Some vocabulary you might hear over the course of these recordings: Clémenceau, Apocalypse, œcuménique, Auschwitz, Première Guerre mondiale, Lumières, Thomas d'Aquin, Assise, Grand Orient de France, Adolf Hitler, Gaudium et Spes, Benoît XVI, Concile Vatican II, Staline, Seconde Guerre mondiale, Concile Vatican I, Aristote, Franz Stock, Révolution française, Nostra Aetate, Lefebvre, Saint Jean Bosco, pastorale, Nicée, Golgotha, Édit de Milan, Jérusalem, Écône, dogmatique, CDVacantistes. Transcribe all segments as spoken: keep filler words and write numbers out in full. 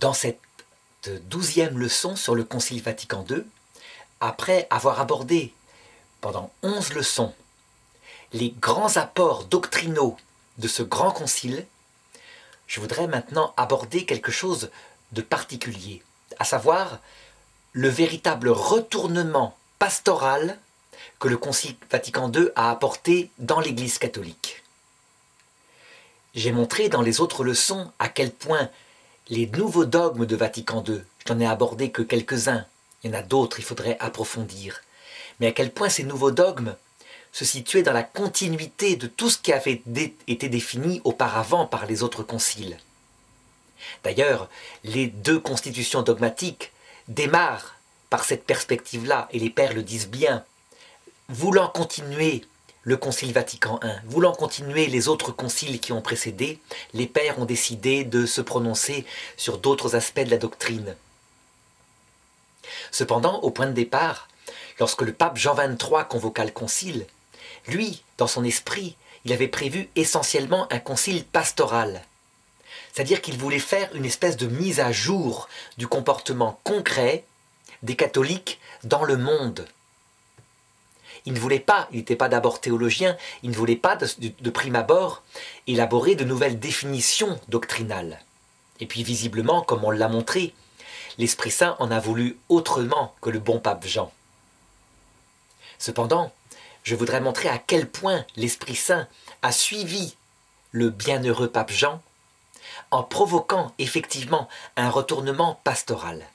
Dans cette douzième leçon sur le Concile Vatican deux, après avoir abordé pendant onze leçons les grands apports doctrinaux de ce grand concile, je voudrais maintenant aborder quelque chose de particulier, à savoir le véritable retournement pastoral que le Concile Vatican deux a apporté dans l'Église catholique. J'ai montré dans les autres leçons à quel point les nouveaux dogmes de Vatican deux, je n'en ai abordé que quelques-uns, il y en a d'autres, il faudrait approfondir, mais à quel point ces nouveaux dogmes se situaient dans la continuité de tout ce qui avait été défini auparavant par les autres conciles. D'ailleurs, les deux constitutions dogmatiques démarrent par cette perspective-là, et les pères le disent bien, voulant continuer le Concile Vatican I, voulant continuer les autres conciles qui ont précédé, les pères ont décidé de se prononcer sur d'autres aspects de la doctrine. Cependant, au point de départ, lorsque le pape Jean vingt-trois convoqua le concile, lui, dans son esprit, il avait prévu essentiellement un concile pastoral. C'est-à-dire qu'il voulait faire une espèce de mise à jour du comportement concret des catholiques dans le monde. Il ne voulait pas, il n'était pas d'abord théologien, il ne voulait pas de, de prime abord élaborer de nouvelles définitions doctrinales. Et puis visiblement, comme on l'a montré, l'Esprit Saint en a voulu autrement que le bon pape Jean. Cependant, je voudrais montrer à quel point l'Esprit Saint a suivi le bienheureux pape Jean en provoquant effectivement un retournement pastoral.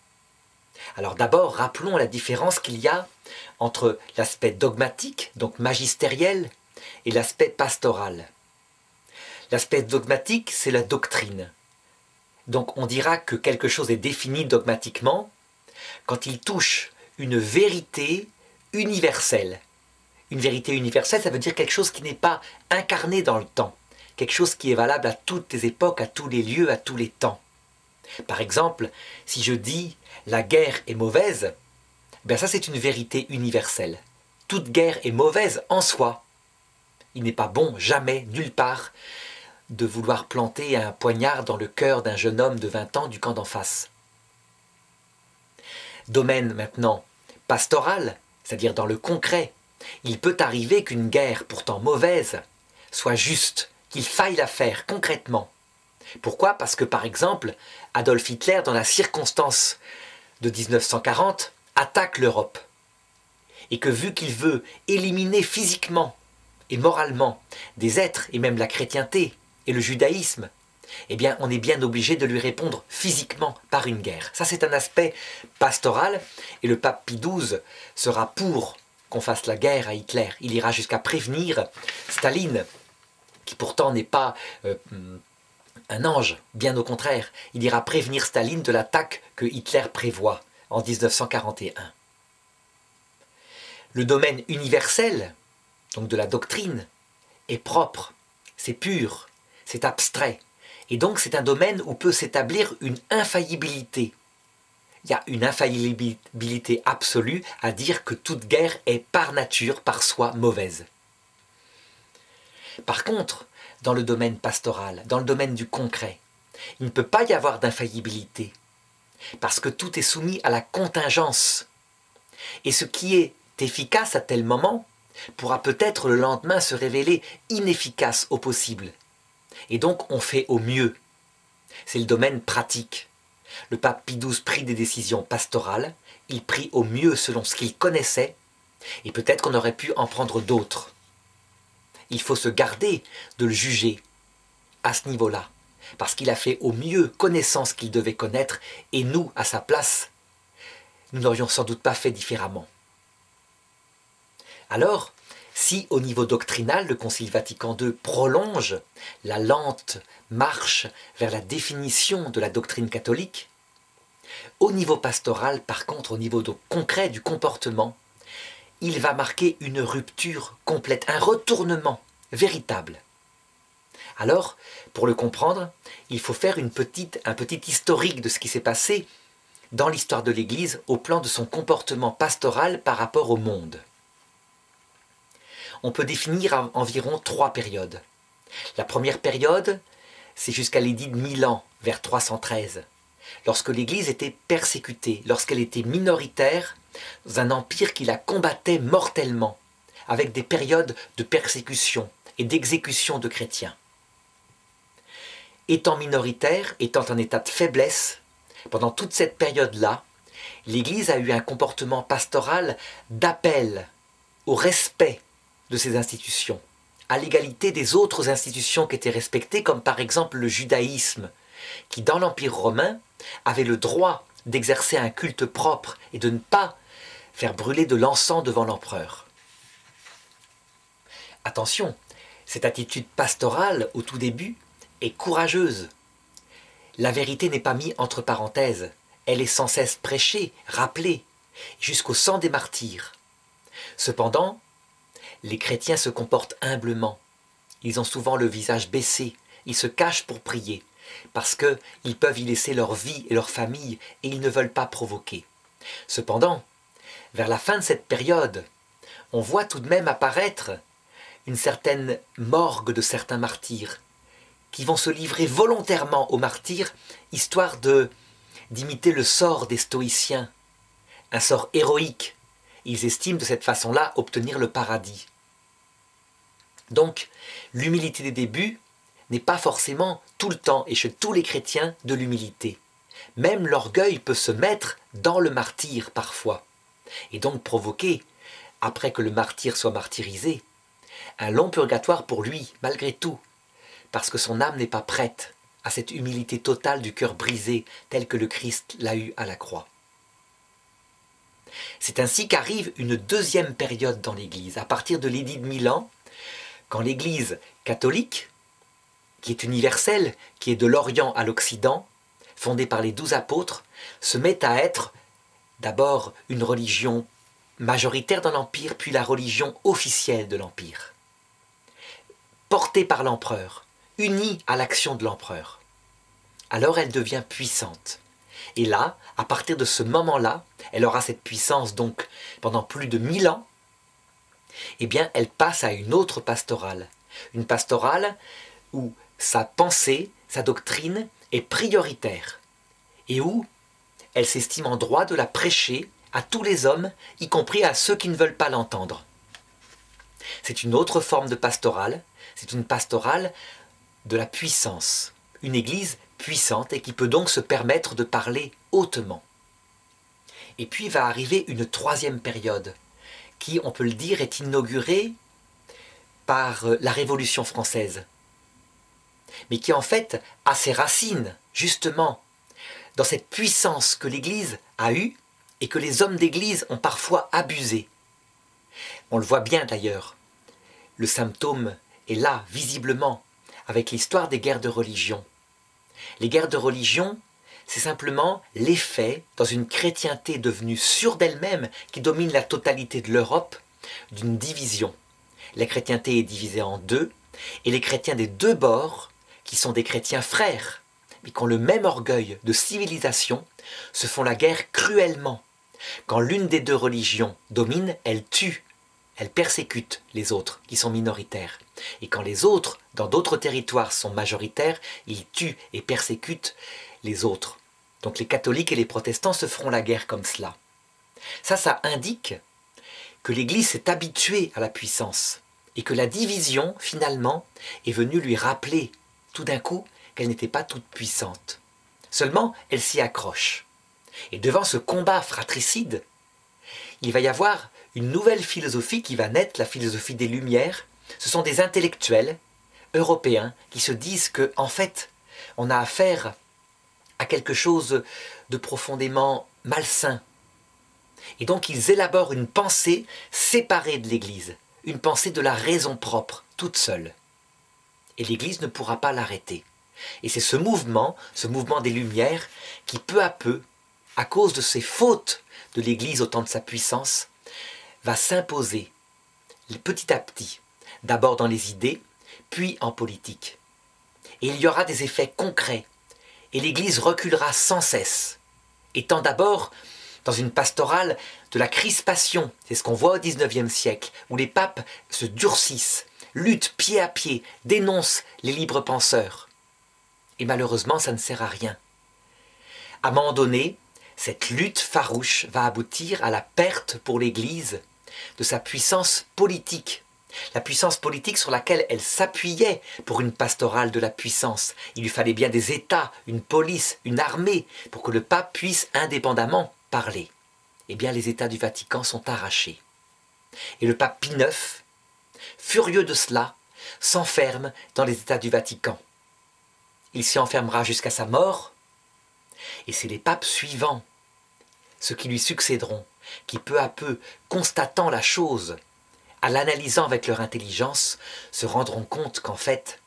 Alors d'abord, rappelons la différence qu'il y a entre l'aspect dogmatique, donc magistériel, et l'aspect pastoral. L'aspect dogmatique, c'est la doctrine. Donc on dira que quelque chose est défini dogmatiquement quand il touche une vérité universelle. Une vérité universelle, ça veut dire quelque chose qui n'est pas incarné dans le temps, quelque chose qui est valable à toutes les époques, à tous les lieux, à tous les temps. Par exemple, si je dis « la guerre est mauvaise », ben ça c'est une vérité universelle. Toute guerre est mauvaise en soi. Il n'est pas bon, jamais, nulle part, de vouloir planter un poignard dans le cœur d'un jeune homme de vingt ans du camp d'en face. Domaine maintenant pastoral, c'est-à-dire dans le concret, il peut arriver qu'une guerre pourtant mauvaise soit juste, qu'il faille la faire concrètement. Pourquoi? Parce que par exemple, Adolf Hitler, dans la circonstance de mille neuf cent quarante, attaque l'Europe, et que vu qu'il veut éliminer physiquement et moralement des êtres, et même la chrétienté et le judaïsme, eh bien on est bien obligé de lui répondre physiquement par une guerre. Ça c'est un aspect pastoral, et le pape Pie douze sera pour qu'on fasse la guerre à Hitler. Il ira jusqu'à prévenir Staline, qui pourtant n'est pas euh, un ange, bien au contraire, il ira prévenir Staline de l'attaque que Hitler prévoit en mille neuf cent quarante et un. Le domaine universel, donc de la doctrine, est propre, c'est pur, c'est abstrait, et donc c'est un domaine où peut s'établir une infaillibilité. Il y a une infaillibilité absolue à dire que toute guerre est par nature, par soi, mauvaise. Par contre, dans le domaine pastoral, dans le domaine du concret, il ne peut pas y avoir d'infaillibilité, parce que tout est soumis à la contingence. Et ce qui est efficace à tel moment pourra peut-être le lendemain se révéler inefficace au possible. Et donc on fait au mieux. C'est le domaine pratique. Le pape Pie douze prit des décisions pastorales, il prit au mieux selon ce qu'il connaissait, et peut-être qu'on aurait pu en prendre d'autres. Il faut se garder de le juger à ce niveau-là, parce qu'il a fait au mieux connaissance qu'il devait connaître, et nous, à sa place, nous n'aurions sans doute pas fait différemment. Alors, si au niveau doctrinal, le Concile Vatican deux prolonge la lente marche vers la définition de la doctrine catholique, au niveau pastoral, par contre, au niveau concret du comportement, il va marquer une rupture complète, un retournement véritable. Alors, pour le comprendre, il faut faire une petite, un petit historique de ce qui s'est passé dans l'histoire de l'Église au plan de son comportement pastoral par rapport au monde. On peut définir environ trois périodes. La première période, c'est jusqu'à l'édit de Milan, vers trois cent treize. lorsque l'Église était persécutée, lorsqu'elle était minoritaire, dans un empire qui la combattait mortellement, avec des périodes de persécution et d'exécution de chrétiens. Étant minoritaire, étant en état de faiblesse, pendant toute cette période-là, l'Église a eu un comportement pastoral d'appel au respect de ces institutions, à l'égalité des autres institutions qui étaient respectées, comme par exemple le judaïsme, qui dans l'Empire romain avait le droit d'exercer un culte propre et de ne pas faire brûler de l'encens devant l'empereur. Attention, cette attitude pastorale au tout début est courageuse. La vérité n'est pas mise entre parenthèses, elle est sans cesse prêchée, rappelée, jusqu'au sang des martyrs. Cependant, les chrétiens se comportent humblement. Ils ont souvent le visage baissé, ils se cachent pour prier, parce qu'ils peuvent y laisser leur vie et leur famille, et ils ne veulent pas provoquer. Cependant, vers la fin de cette période, on voit tout de même apparaître une certaine morgue de certains martyrs, qui vont se livrer volontairement aux martyrs, histoire de d'imiter le sort des stoïciens, un sort héroïque. Ils estiment de cette façon-là obtenir le paradis. Donc, l'humilité des débuts n'est pas forcément tout le temps, et chez tous les chrétiens, de l'humilité. Même l'orgueil peut se mettre dans le martyr parfois, et donc provoquer, après que le martyr soit martyrisé, un long purgatoire pour lui, malgré tout, parce que son âme n'est pas prête à cette humilité totale du cœur brisé, tel que le Christ l'a eu à la croix. C'est ainsi qu'arrive une deuxième période dans l'Église, à partir de l'édit de Milan, quand l'Église catholique, qui est universelle, qui est de l'Orient à l'Occident, fondée par les douze apôtres, se met à être d'abord une religion majoritaire dans l'Empire, puis la religion officielle de l'Empire, portée par l'empereur, unie à l'action de l'empereur. Alors elle devient puissante. Et là, à partir de ce moment-là, elle aura cette puissance donc pendant plus de mille ans, eh bien elle passe à une autre pastorale. Une pastorale où sa pensée, sa doctrine est prioritaire et où elle s'estime en droit de la prêcher à tous les hommes, y compris à ceux qui ne veulent pas l'entendre. C'est une autre forme de pastorale, c'est une pastorale de la puissance, une église puissante et qui peut donc se permettre de parler hautement. Et puis va arriver une troisième période qui, on peut le dire, est inaugurée par la Révolution française, mais qui en fait a ses racines, justement, dans cette puissance que l'Église a eue et que les hommes d'Église ont parfois abusée. On le voit bien d'ailleurs, le symptôme est là, visiblement, avec l'histoire des guerres de religion. Les guerres de religion, c'est simplement l'effet, dans une chrétienté devenue sûre d'elle-même, qui domine la totalité de l'Europe, d'une division. La chrétienté est divisée en deux, et les chrétiens des deux bords, qui sont des chrétiens frères, mais qui ont le même orgueil de civilisation, se font la guerre cruellement. Quand l'une des deux religions domine, elle tue, elle persécute les autres, qui sont minoritaires. Et quand les autres, dans d'autres territoires, sont majoritaires, ils tuent et persécutent les autres. Donc les catholiques et les protestants se feront la guerre comme cela. Ça, ça indique que l'Église s'est habituée à la puissance et que la division, finalement, est venue lui rappeler, tout d'un coup, qu'elle n'était pas toute puissante. Seulement, elle s'y accroche. Et devant ce combat fratricide, il va y avoir une nouvelle philosophie qui va naître, la philosophie des Lumières. Ce sont des intellectuels européens qui se disent que, en fait, on a affaire à quelque chose de profondément malsain. Et donc ils élaborent une pensée séparée de l'Église, une pensée de la raison propre, toute seule. Et l'Église ne pourra pas l'arrêter. Et c'est ce mouvement, ce mouvement des Lumières, qui peu à peu, à cause de ces fautes de l'Église au temps de sa puissance, va s'imposer petit à petit. D'abord dans les idées, puis en politique. Et il y aura des effets concrets, et l'Église reculera sans cesse, étant d'abord dans une pastorale de la crispation, c'est ce qu'on voit au dix-neuvième siècle, où les papes se durcissent, luttent pied à pied, dénoncent les libres penseurs. Et malheureusement, ça ne sert à rien. À un moment donné, cette lutte farouche va aboutir à la perte pour l'Église de sa puissance politique. La puissance politique sur laquelle elle s'appuyait pour une pastorale de la puissance. Il lui fallait bien des États, une police, une armée, pour que le pape puisse indépendamment parler. Eh bien, les États du Vatican sont arrachés. Et le pape Pie neuf, furieux de cela, s'enferme dans les États du Vatican. Il s'y enfermera jusqu'à sa mort, et c'est les papes suivants, ceux qui lui succéderont, qui peu à peu, constatant la chose, à l'analysant avec leur intelligence, se rendront compte qu'en fait,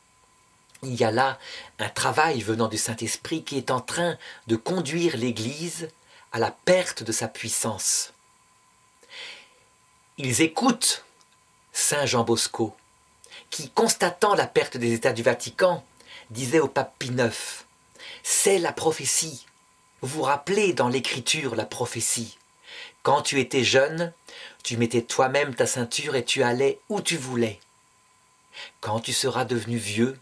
il y a là un travail venant du Saint-Esprit qui est en train de conduire l'Église à la perte de sa puissance. Ils écoutent Saint Jean Bosco, qui, constatant la perte des États du Vatican, disait au pape Pie neuf, « C'est la prophétie. Vous vous rappelez dans l'Écriture la prophétie. Quand tu étais jeune, tu mettais toi-même ta ceinture et tu allais où tu voulais. Quand tu seras devenu vieux,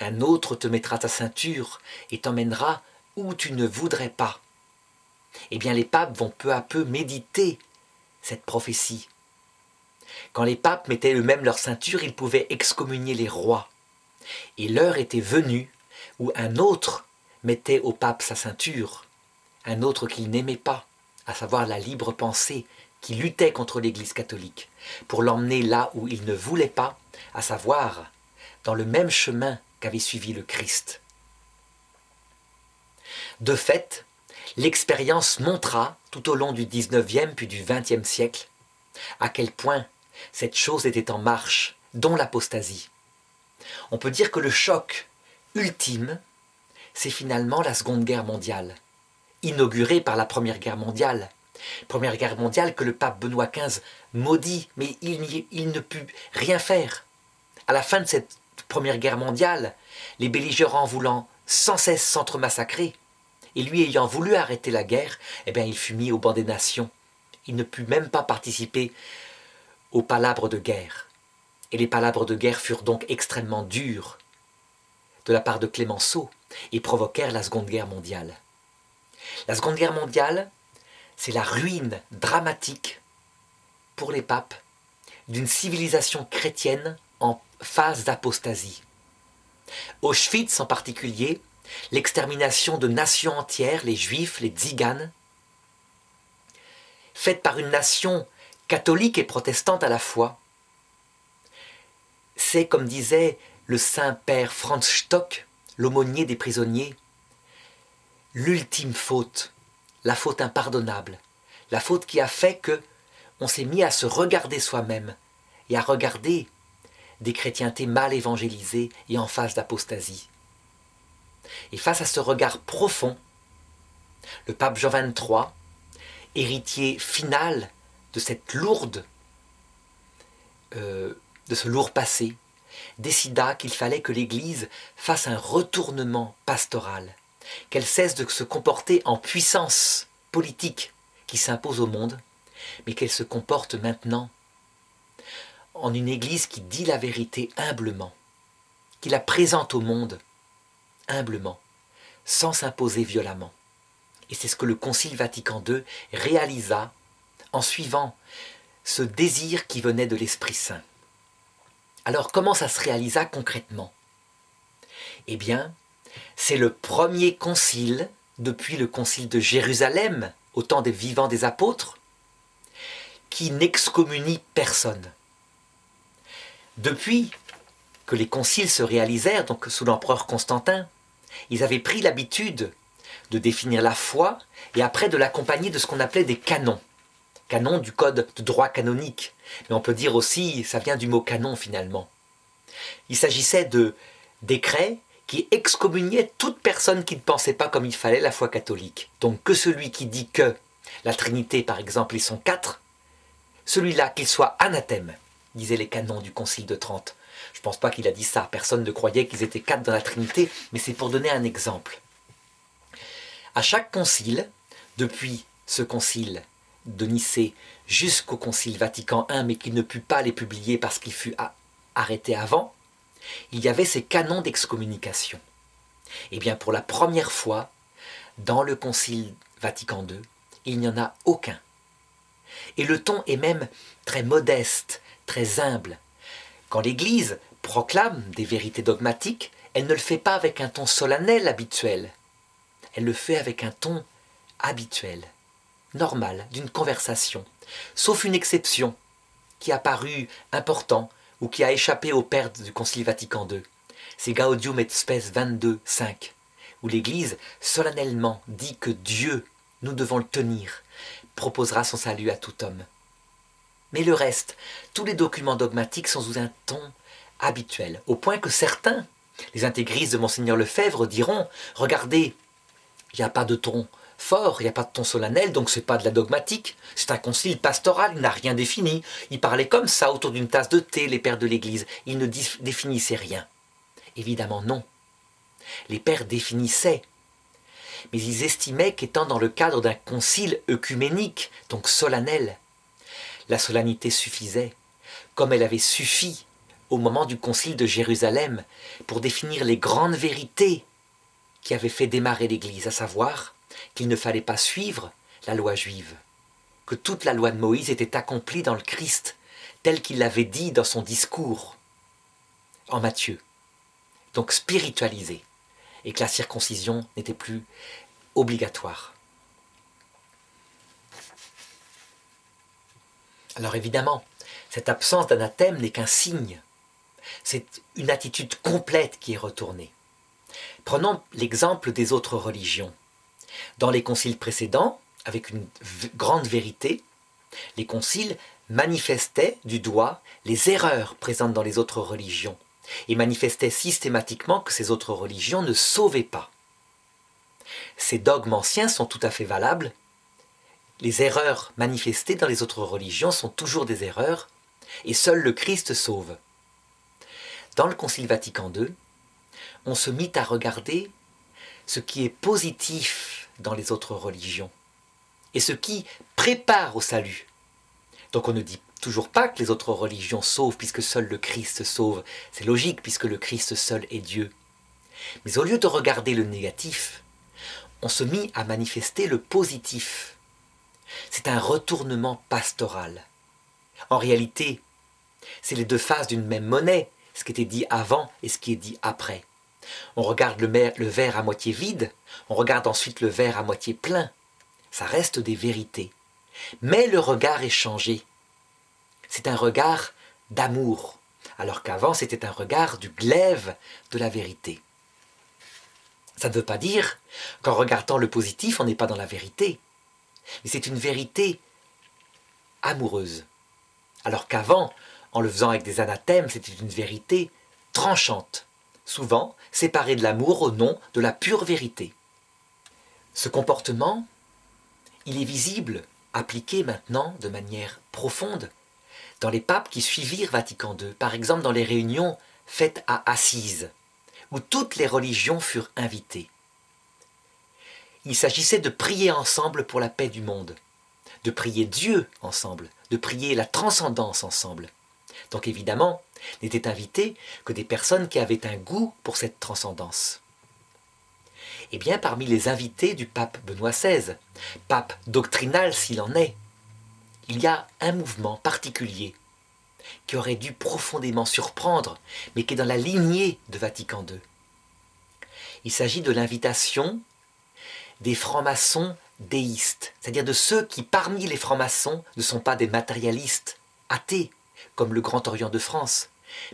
un autre te mettra ta ceinture et t'emmènera où tu ne voudrais pas. » Eh bien, les papes vont peu à peu méditer cette prophétie. Quand les papes mettaient eux-mêmes leur ceinture, ils pouvaient excommunier les rois. Et l'heure était venue où un autre mettait au pape sa ceinture, un autre qu'il n'aimait pas, à savoir la libre pensée, qui luttait contre l'Église catholique, pour l'emmener là où il ne voulait pas, à savoir dans le même chemin qu'avait suivi le Christ. De fait, l'expérience montra, tout au long du dix-neuvième puis du vingtième siècle, à quel point cette chose était en marche, dont l'apostasie. On peut dire que le choc ultime, c'est finalement la Seconde Guerre mondiale, inaugurée par la Première Guerre mondiale, Première Guerre mondiale que le pape Benoît quinze maudit, mais il, il ne put rien faire. À la fin de cette Première Guerre mondiale, les belligérants voulant sans cesse s'entremassacrer, et lui ayant voulu arrêter la guerre, eh bien, il fut mis au banc des nations. Il ne put même pas participer aux palabres de guerre. Et les palabres de guerre furent donc extrêmement dures de la part de Clémenceau et provoquèrent la Seconde Guerre mondiale. La Seconde Guerre mondiale, c'est la ruine dramatique, pour les papes, d'une civilisation chrétienne en phase d'apostasie. Auschwitz en particulier, l'extermination de nations entières, les juifs, les tziganes, faite par une nation catholique et protestante à la fois, c'est, comme disait le Saint-Père Franz Stock, l'aumônier des prisonniers, l'ultime faute, la faute impardonnable, la faute qui a fait que on s'est mis à se regarder soi-même et à regarder des chrétientés mal évangélisées et en phase d'apostasie. Et face à ce regard profond, le pape Jean vingt-trois, héritier final de cette lourde, euh, de ce lourd passé, décida qu'il fallait que l'Église fasse un retournement pastoral, qu'elle cesse de se comporter en puissance politique qui s'impose au monde, mais qu'elle se comporte maintenant en une Église qui dit la vérité humblement, qui la présente au monde humblement, sans s'imposer violemment. Et c'est ce que le Concile Vatican deux réalisa en suivant ce désir qui venait de l'Esprit Saint. Alors comment ça se réalisa concrètement? Eh bien, c'est le premier concile, depuis le concile de Jérusalem, au temps des vivants des apôtres, qui n'excommunie personne. Depuis que les conciles se réalisèrent, donc sous l'empereur Constantin, ils avaient pris l'habitude de définir la foi et après de l'accompagner de ce qu'on appelait des canons. Canon du code de droit canonique, mais on peut dire aussi, ça vient du mot canon finalement. Il s'agissait de décrets qui excommuniait toute personne qui ne pensait pas comme il fallait la foi catholique. Donc que celui qui dit que la Trinité, par exemple, ils sont quatre, celui-là qu'il soit anathème, disaient les canons du Concile de Trente. Je ne pense pas qu'il a dit ça, personne ne croyait qu'ils étaient quatre dans la Trinité, mais c'est pour donner un exemple. À chaque concile, depuis ce concile de Nicée jusqu'au concile Vatican un, mais qu'il ne put pas les publier parce qu'il fut arrêté avant, il y avait ces canons d'excommunication. Et bien pour la première fois, Dans le Concile Vatican deux, il n'y en a aucun. Et le ton est même très modeste, très humble. Quand l'Église proclame des vérités dogmatiques, elle ne le fait pas avec un ton solennel habituel. Elle le fait avec un ton habituel, normal, d'une conversation, sauf une exception qui a paru important ou qui a échappé aux pères du Concile Vatican deux. C'est Gaudium et Spes vingt-deux, cinq, où l'Église solennellement dit que Dieu, nous devons le tenir, proposera son salut à tout homme. Mais le reste, tous les documents dogmatiques sont sous un ton habituel, au point que certains, les intégristes de Monseigneur Lefebvre, diront « Regardez, il n'y a pas de ton fort, il n'y a pas de ton solennel, donc ce n'est pas de la dogmatique, c'est un concile pastoral, il n'a rien défini, il parlait comme ça autour d'une tasse de thé, les pères de l'Église, ils ne définissaient rien. » Évidemment non, les pères définissaient, mais ils estimaient qu'étant dans le cadre d'un concile œcuménique, donc solennel, la solennité suffisait, comme elle avait suffi au moment du concile de Jérusalem pour définir les grandes vérités qui avaient fait démarrer l'Église, à savoir qu'il ne fallait pas suivre la loi juive, que toute la loi de Moïse était accomplie dans le Christ, tel qu'il l'avait dit dans son discours en Matthieu, donc spiritualisée, et que la circoncision n'était plus obligatoire. Alors évidemment, cette absence d'anathème n'est qu'un signe. C'est une attitude complète qui est retournée. Prenons l'exemple des autres religions. Dans les conciles précédents, avec une grande vérité, les conciles manifestaient du doigt les erreurs présentes dans les autres religions et manifestaient systématiquement que ces autres religions ne sauvaient pas. Ces dogmes anciens sont tout à fait valables, les erreurs manifestées dans les autres religions sont toujours des erreurs, et seul le Christ sauve. Dans le Concile Vatican deux, on se mit à regarder ce qui est positif dans les autres religions, et ce qui prépare au salut. Donc on ne dit toujours pas que les autres religions sauvent, puisque seul le Christ sauve. C'est logique, puisque le Christ seul est Dieu. Mais au lieu de regarder le négatif, on se mit à manifester le positif. C'est un retournement pastoral. En réalité, c'est les deux faces d'une même monnaie, ce qui était dit avant et ce qui est dit après. On regarde le verre à moitié vide, on regarde ensuite le verre à moitié plein. Ça reste des vérités. Mais le regard est changé. C'est un regard d'amour, alors qu'avant c'était un regard du glaive de la vérité. Ça ne veut pas dire qu'en regardant le positif, on n'est pas dans la vérité. Mais c'est une vérité amoureuse. Alors qu'avant, en le faisant avec des anathèmes, c'était une vérité tranchante, souvent séparée de l'amour au nom de la pure vérité. Ce comportement, il est visible, appliqué maintenant de manière profonde, dans les papes qui suivirent Vatican deux, par exemple dans les réunions faites à Assise, où toutes les religions furent invitées. Il s'agissait de prier ensemble pour la paix du monde, de prier Dieu ensemble, de prier la transcendance ensemble. Donc évidemment, n'étaient invitées que des personnes qui avaient un goût pour cette transcendance. Et bien parmi les invités du pape Benoît seize, pape doctrinal s'il en est, il y a un mouvement particulier qui aurait dû profondément surprendre, mais qui est dans la lignée de Vatican deux. Il s'agit de l'invitation des francs-maçons déistes, c'est-à-dire de ceux qui, parmi les francs-maçons, ne sont pas des matérialistes athées, comme le Grand Orient de France,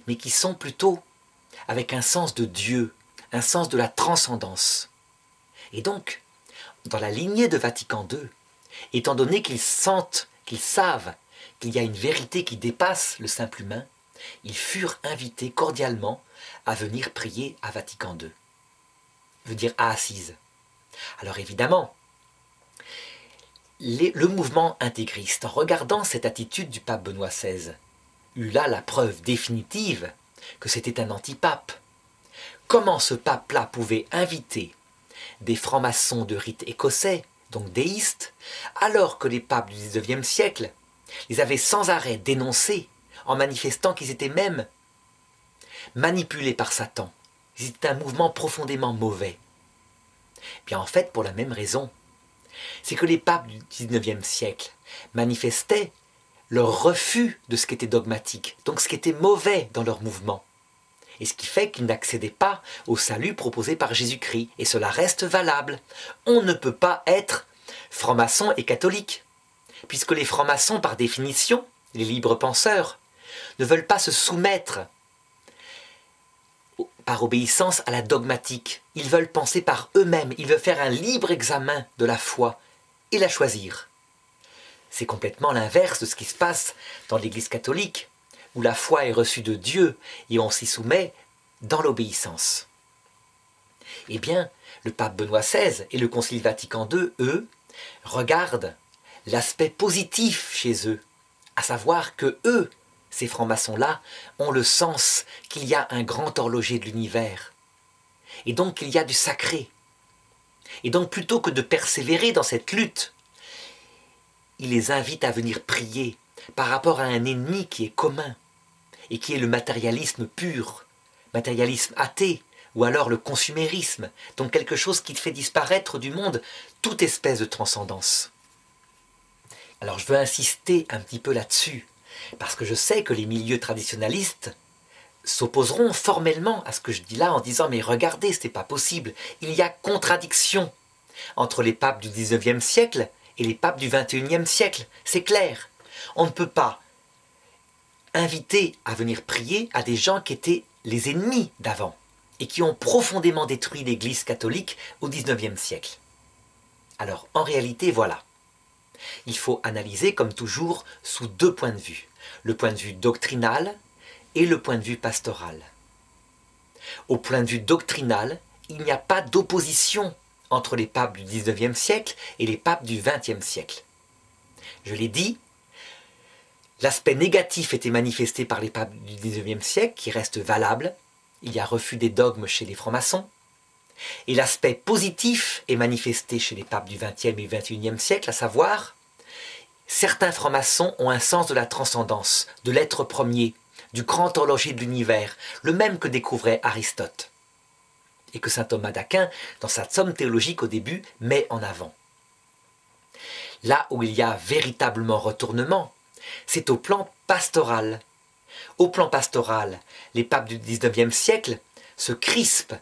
mais qui sont plutôt avec un sens de Dieu, un sens de la transcendance. Et donc, dans la lignée de Vatican deux, étant donné qu'ils sentent qu'ils savent qu'il y a une vérité qui dépasse le simple humain, ils furent invités cordialement à venir prier à Vatican deux, veut dire à Assise. Alors évidemment, les, le mouvement intégriste, en regardant cette attitude du pape Benoît seize, eut là la preuve définitive que c'était un antipape. Comment ce pape-là pouvait inviter des francs-maçons de rite écossais, donc déistes, alors que les papes du dix-neuvième siècle les avaient sans arrêt dénoncés en manifestant qu'ils étaient même manipulés par Satan. C'était un mouvement profondément mauvais. Eh bien en fait pour la même raison. C'est que les papes du dix-neuvième siècle manifestaient leur refus de ce qui était dogmatique, donc ce qui était mauvais dans leur mouvement. Et ce qui fait qu'ils n'accédaient pas au salut proposé par Jésus-Christ. Et cela reste valable. On ne peut pas être franc-maçon et catholique, puisque les francs-maçons, par définition, les libres penseurs, ne veulent pas se soumettre par obéissance à la dogmatique. Ils veulent penser par eux-mêmes, ils veulent faire un libre examen de la foi et la choisir. C'est complètement l'inverse de ce qui se passe dans l'Église catholique, où la foi est reçue de Dieu et on s'y soumet dans l'obéissance. Eh bien, le pape Benoît seize et le Concile Vatican deux, eux, regardent l'aspect positif chez eux, à savoir que eux, ces francs-maçons-là, ont le sens qu'il y a un grand horloger de l'univers, et donc qu'il y a du sacré. Et donc plutôt que de persévérer dans cette lutte, il les invite à venir prier par rapport à un ennemi qui est commun, et qui est le matérialisme pur, matérialisme athée, ou alors le consumérisme, donc quelque chose qui fait disparaître du monde toute espèce de transcendance. Alors je veux insister un petit peu là-dessus, parce que je sais que les milieux traditionalistes s'opposeront formellement à ce que je dis là en disant « mais regardez, ce n'est pas possible, il y a contradiction entre les papes du dix-neuvième siècle et les papes du vingt-et-unième siècle, c'est clair. On ne peut pas inviter à venir prier à des gens qui étaient les ennemis d'avant et qui ont profondément détruit l'Église catholique au dix-neuvième siècle. Alors, en réalité, voilà. Il faut analyser, comme toujours, sous deux points de vue. Le point de vue doctrinal et le point de vue pastoral. Au point de vue doctrinal, il n'y a pas d'opposition entre les papes du dix-neuvième siècle et les papes du vingtième siècle. Je l'ai dit, l'aspect négatif était manifesté par les papes du dix-neuvième siècle, qui reste valable. Il y a refus des dogmes chez les francs-maçons. Et l'aspect positif est manifesté chez les papes du vingtième et vingt-et-unième siècle, à savoir, certains francs-maçons ont un sens de la transcendance, de l'être premier, du grand horloger de l'univers, le même que découvrait Aristote, et que saint Thomas d'Aquin, dans sa somme théologique au début, met en avant. Là où il y a véritablement retournement, c'est au plan pastoral. Au plan pastoral, les papes du dix-neuvième siècle se crispent,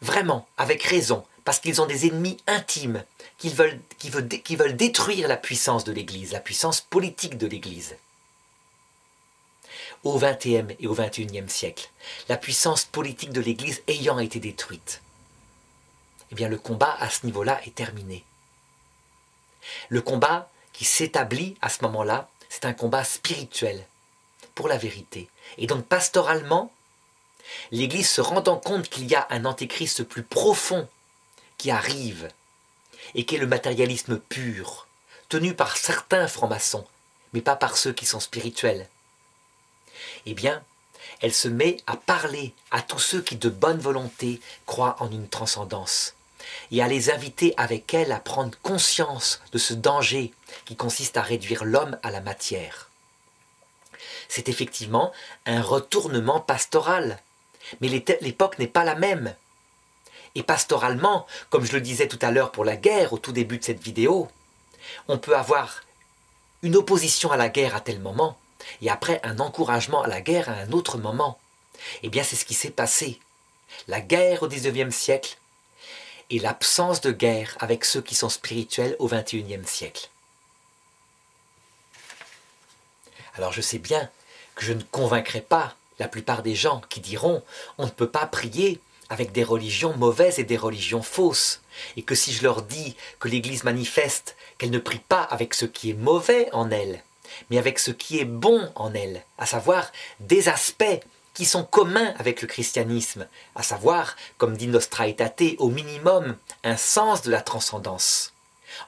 vraiment, avec raison, parce qu'ils ont des ennemis intimes qui veulent, qui veulent, qui veulent détruire la puissance de l'Église, la puissance politique de l'Église. Au vingtième et au vingt-et-unième siècle, la puissance politique de l'Église ayant été détruite, eh bien le combat à ce niveau-là est terminé. Le combat qui s'établit à ce moment-là, c'est un combat spirituel pour la vérité. Et donc pastoralement, l'Église se rendant compte qu'il y a un antéchrist plus profond qui arrive et qui est le matérialisme pur, tenu par certains francs-maçons, mais pas par ceux qui sont spirituels, eh bien, elle se met à parler à tous ceux qui de bonne volonté croient en une transcendance et à les inviter avec elle à prendre conscience de ce danger qui consiste à réduire l'homme à la matière. C'est effectivement un retournement pastoral, mais l'époque n'est pas la même. Et pastoralement, comme je le disais tout à l'heure pour la guerre, au tout début de cette vidéo, on peut avoir une opposition à la guerre à tel moment, et après un encouragement à la guerre à un autre moment. Eh bien c'est ce qui s'est passé. La guerre au dix-neuvième siècle, et l'absence de guerre avec ceux qui sont spirituels au vingt-et-unième siècle. Alors je sais bien que je ne convaincrai pas la plupart des gens qui diront « on ne peut pas prier avec des religions mauvaises et des religions fausses » et que si je leur dis que l'Église manifeste qu'elle ne prie pas avec ce qui est mauvais en elle, mais avec ce qui est bon en elle, à savoir des aspects qui sont communs avec le christianisme, à savoir, comme dit Nostra Aetate, au minimum, un sens de la transcendance.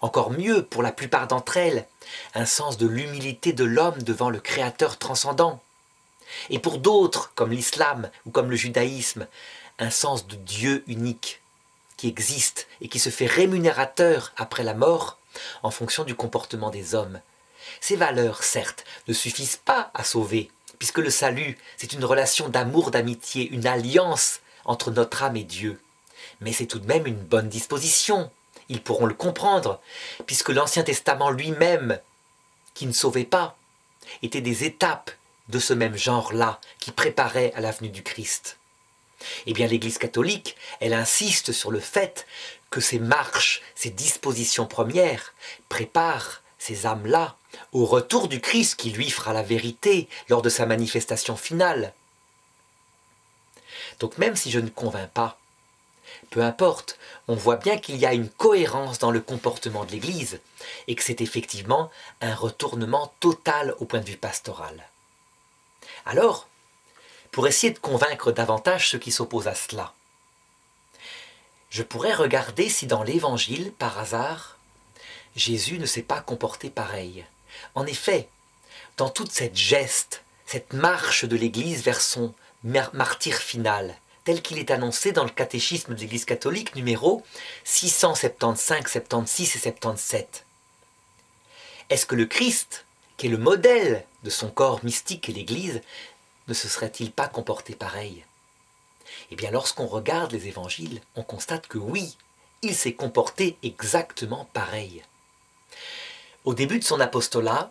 Encore mieux, pour la plupart d'entre elles, un sens de l'humilité de l'homme devant le Créateur transcendant. Et pour d'autres, comme l'islam ou comme le judaïsme, un sens de Dieu unique, qui existe et qui se fait rémunérateur après la mort en fonction du comportement des hommes. Ces valeurs, certes, ne suffisent pas à sauver, puisque le salut, c'est une relation d'amour, d'amitié, une alliance entre notre âme et Dieu. Mais c'est tout de même une bonne disposition. Ils pourront le comprendre, puisque l'Ancien Testament lui-même, qui ne sauvait pas, était des étapes de ce même genre-là, qui préparaient à la venue du Christ. Eh bien, l'Église catholique, elle insiste sur le fait que ces marches, ces dispositions premières, préparent ces âmes-là au retour du Christ qui lui fera la vérité lors de sa manifestation finale. Donc même si je ne convainc pas, peu importe, on voit bien qu'il y a une cohérence dans le comportement de l'Église et que c'est effectivement un retournement total au point de vue pastoral. Alors, pour essayer de convaincre davantage ceux qui s'opposent à cela, je pourrais regarder si dans l'Évangile, par hasard, Jésus ne s'est pas comporté pareil. En effet, dans toute cette geste, cette marche de l'Église vers son martyr final, tel qu'il est annoncé dans le catéchisme de l'Église catholique, numéro six cent soixante-quinze, soixante-seize, soixante-dix-sept et soixante-dix-sept. Est-ce que le Christ, qui est le modèle de son corps mystique et l'Église, ne se serait-il pas comporté pareil? Eh bien, lorsqu'on regarde les évangiles, on constate que oui, il s'est comporté exactement pareil. Au début de son apostolat,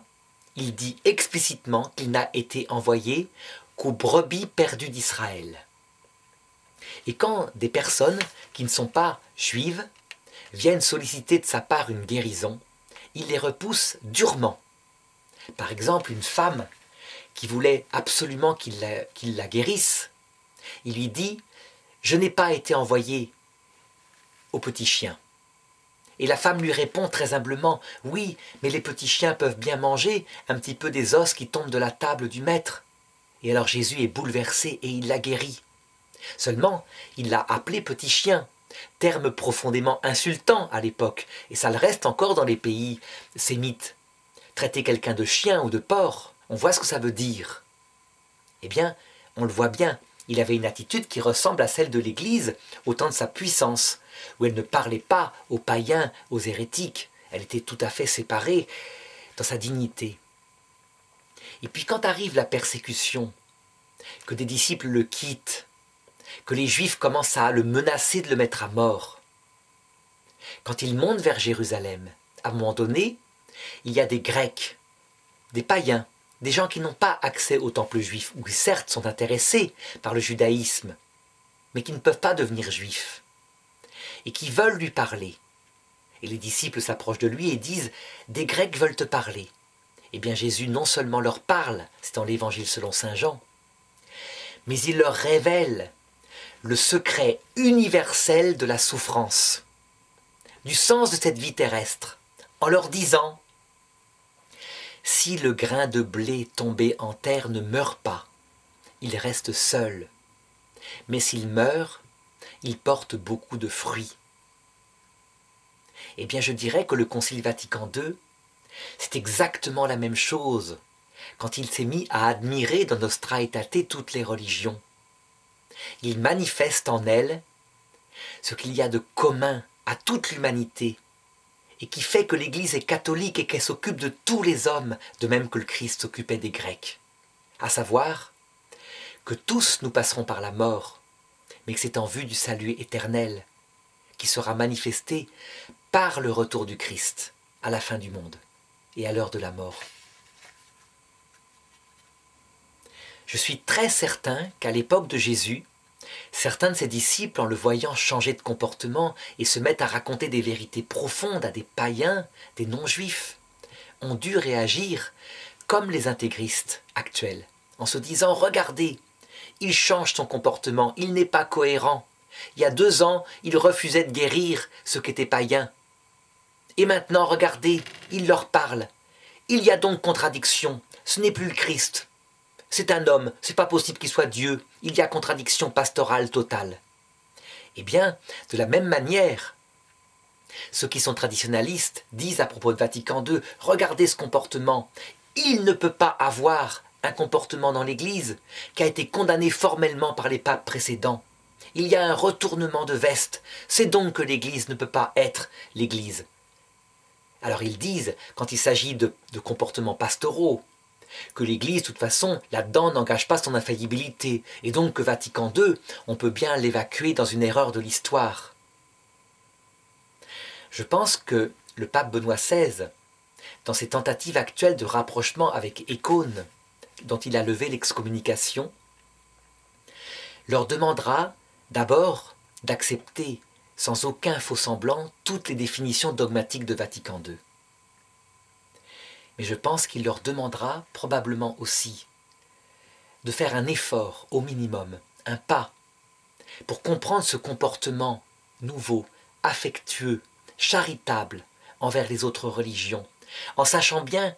il dit explicitement qu'il n'a été envoyé qu'aux brebis perdues d'Israël. Et quand des personnes qui ne sont pas juives viennent solliciter de sa part une guérison, il les repousse durement. Par exemple, une femme qui voulait absolument qu'il la, qu'il la guérisse, il lui dit « Je n'ai pas été envoyé aux petits chiens ». Et la femme lui répond très humblement « Oui, mais les petits chiens peuvent bien manger un petit peu des os qui tombent de la table du maître ». Et alors Jésus est bouleversé et il la guérit. Seulement, il l'a appelé petit chien, terme profondément insultant à l'époque, et ça le reste encore dans les pays sémites. Traiter quelqu'un de chien ou de porc, on voit ce que ça veut dire. Eh bien, on le voit bien, il avait une attitude qui ressemble à celle de l'Église au temps de sa puissance, où elle ne parlait pas aux païens, aux hérétiques, elle était tout à fait séparée dans sa dignité. Et puis quand arrive la persécution, que des disciples le quittent, que les Juifs commencent à le menacer de le mettre à mort. Quand ils montent vers Jérusalem, à un moment donné, il y a des Grecs, des païens, des gens qui n'ont pas accès au temple juif, ou qui certes sont intéressés par le judaïsme, mais qui ne peuvent pas devenir juifs, et qui veulent lui parler. Et les disciples s'approchent de lui et disent « Des Grecs veulent te parler ». Eh bien Jésus non seulement leur parle, c'est dans l'Évangile selon saint Jean, mais il leur révèle le secret universel de la souffrance, du sens de cette vie terrestre, en leur disant « Si le grain de blé tombé en terre ne meurt pas, il reste seul, mais s'il meurt, il porte beaucoup de fruits. » Eh bien je dirais que le Concile Vatican deux, c'est exactement la même chose quand il s'est mis à admirer dans Nostra Aetate toutes les religions. Il manifeste en elle ce qu'il y a de commun à toute l'humanité et qui fait que l'Église est catholique et qu'elle s'occupe de tous les hommes, de même que le Christ s'occupait des Grecs. À savoir que tous nous passerons par la mort, mais que c'est en vue du salut éternel qui sera manifesté par le retour du Christ à la fin du monde et à l'heure de la mort. Je suis très certain qu'à l'époque de Jésus, certains de ses disciples, en le voyant changer de comportement et se mettre à raconter des vérités profondes à des païens, des non-juifs, ont dû réagir comme les intégristes actuels, en se disant « Regardez, il change son comportement, il n'est pas cohérent. Il y a deux ans, il refusait de guérir ceux qui étaient païens. Et maintenant, regardez, il leur parle. Il y a donc contradiction, ce n'est plus le Christ. » C'est un homme, c'est pas possible qu'il soit Dieu, il y a contradiction pastorale totale. Eh bien, de la même manière, ceux qui sont traditionalistes disent à propos de Vatican deux, regardez ce comportement, il ne peut pas avoir un comportement dans l'Église qui a été condamné formellement par les papes précédents. Il y a un retournement de veste, c'est donc que l'Église ne peut pas être l'Église. Alors ils disent, quand il s'agit de, de comportements pastoraux, que l'Église, de toute façon, là-dedans, n'engage pas son infaillibilité, et donc que Vatican deux, on peut bien l'évacuer dans une erreur de l'histoire. Je pense que le pape Benoît seize, dans ses tentatives actuelles de rapprochement avec Écône, dont il a levé l'excommunication, leur demandera d'abord d'accepter sans aucun faux-semblant toutes les définitions dogmatiques de Vatican deux. Mais je pense qu'il leur demandera probablement aussi de faire un effort au minimum, un pas, pour comprendre ce comportement nouveau, affectueux, charitable envers les autres religions, en sachant bien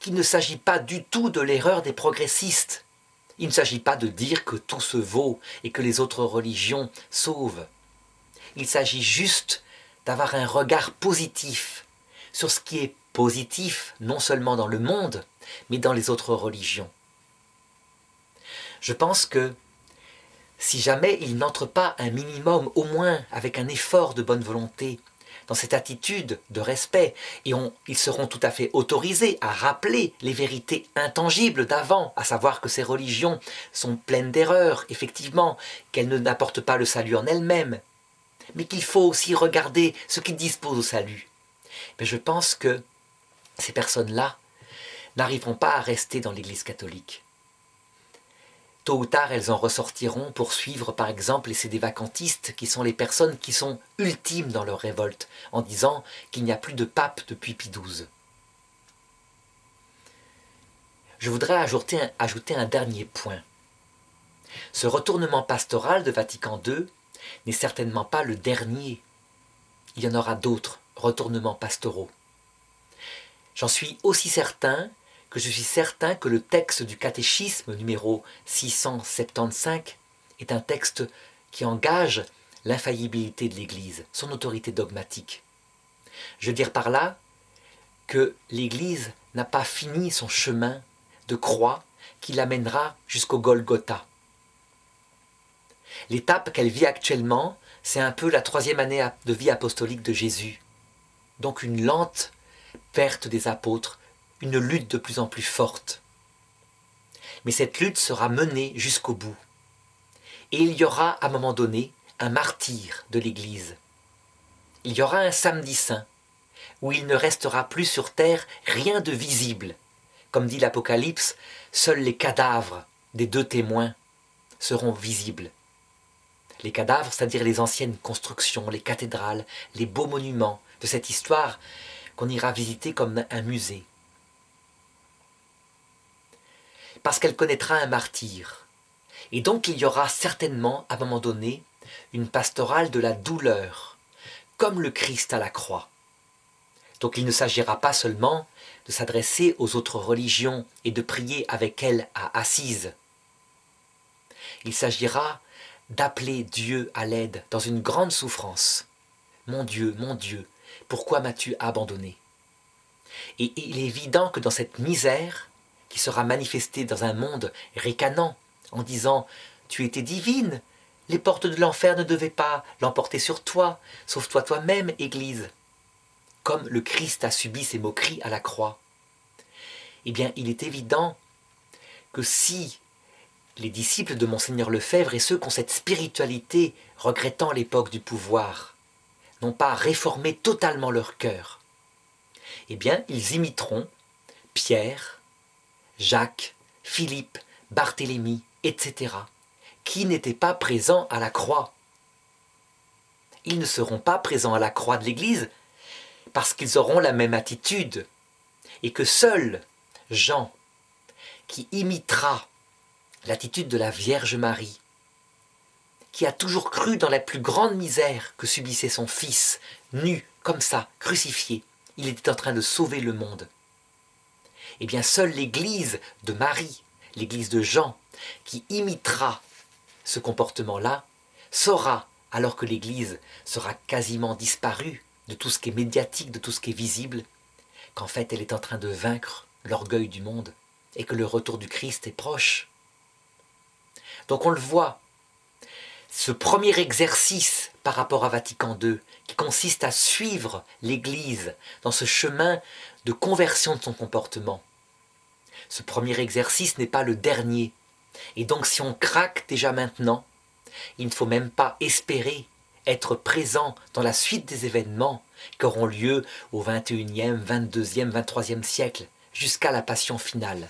qu'il ne s'agit pas du tout de l'erreur des progressistes. Il ne s'agit pas de dire que tout se vaut et que les autres religions sauvent. Il s'agit juste d'avoir un regard positif sur ce qui est positif, non seulement dans le monde, mais dans les autres religions. Je pense que si jamais il n'entre pas un minimum, au moins avec un effort de bonne volonté, dans cette attitude de respect, et on, ils seront tout à fait autorisés à rappeler les vérités intangibles d'avant, à savoir que ces religions sont pleines d'erreurs, effectivement, qu'elles ne n'apportent pas le salut en elles-mêmes, mais qu'il faut aussi regarder ce qui dispose au salut. Mais je pense que ces personnes-là n'arriveront pas à rester dans l'Église catholique. Tôt ou tard, elles en ressortiront pour suivre par exemple les CDVacantistes, qui sont les personnes qui sont ultimes dans leur révolte, en disant qu'il n'y a plus de pape depuis Pie douze. Je voudrais ajouter un, ajouter un dernier point. Ce retournement pastoral de Vatican deux n'est certainement pas le dernier. Il y en aura d'autres retournements pastoraux. J'en suis aussi certain que je suis certain que le texte du catéchisme numéro six cent soixante-quinze est un texte qui engage l'infaillibilité de l'Église, son autorité dogmatique. Je veux dire par là que l'Église n'a pas fini son chemin de croix qui l'amènera jusqu'au Golgotha. L'étape qu'elle vit actuellement, c'est un peu la troisième année de vie apostolique de Jésus, donc une lente perte des apôtres, une lutte de plus en plus forte. Mais cette lutte sera menée jusqu'au bout. Et il y aura, à un moment donné, un martyr de l'Église. Il y aura un samedi saint, où il ne restera plus sur terre rien de visible. Comme dit l'Apocalypse, seuls les cadavres des deux témoins seront visibles. Les cadavres, c'est-à-dire les anciennes constructions, les cathédrales, les beaux monuments de cette histoire qu'on ira visiter comme un musée. Parce qu'elle connaîtra un martyr. Et donc il y aura certainement, à un moment donné, une pastorale de la douleur, comme le Christ à la croix. Donc il ne s'agira pas seulement de s'adresser aux autres religions et de prier avec elles à Assise. Il s'agira d'appeler Dieu à l'aide dans une grande souffrance. « Mon Dieu, mon Dieu, pourquoi m'as-tu abandonné ?» Et il est évident que dans cette misère, qui sera manifesté dans un monde ricanant, en disant « Tu étais divine, les portes de l'enfer ne devaient pas l'emporter sur toi, sauve-toi toi-même, Église !» Comme le Christ a subi ses moqueries à la croix. Eh bien, il est évident que si les disciples de Monseigneur Lefebvre et ceux qui ont cette spiritualité regrettant l'époque du pouvoir n'ont pas réformé totalement leur cœur, eh bien, ils imiteront Pierre, Jacques, Philippe, Barthélemy, et cetera, qui n'étaient pas présents à la croix. Ils ne seront pas présents à la croix de l'Église parce qu'ils auront la même attitude, et que seul Jean, qui imitera l'attitude de la Vierge Marie, qui a toujours cru dans la plus grande misère que subissait son fils, nu, comme ça, crucifié, il était en train de sauver le monde. Eh bien, seule l'Église de Marie, l'Église de Jean, qui imitera ce comportement-là, saura, alors que l'Église sera quasiment disparue de tout ce qui est médiatique, de tout ce qui est visible, qu'en fait elle est en train de vaincre l'orgueil du monde et que le retour du Christ est proche. Donc on le voit, ce premier exercice par rapport à Vatican deux, qui consiste à suivre l'Église dans ce chemin de conversion de son comportement, ce premier exercice n'est pas le dernier. Et donc si on craque déjà maintenant, il ne faut même pas espérer être présent dans la suite des événements qui auront lieu au vingt et unième, vingt-deuxième, vingt-troisième siècle, jusqu'à la passion finale.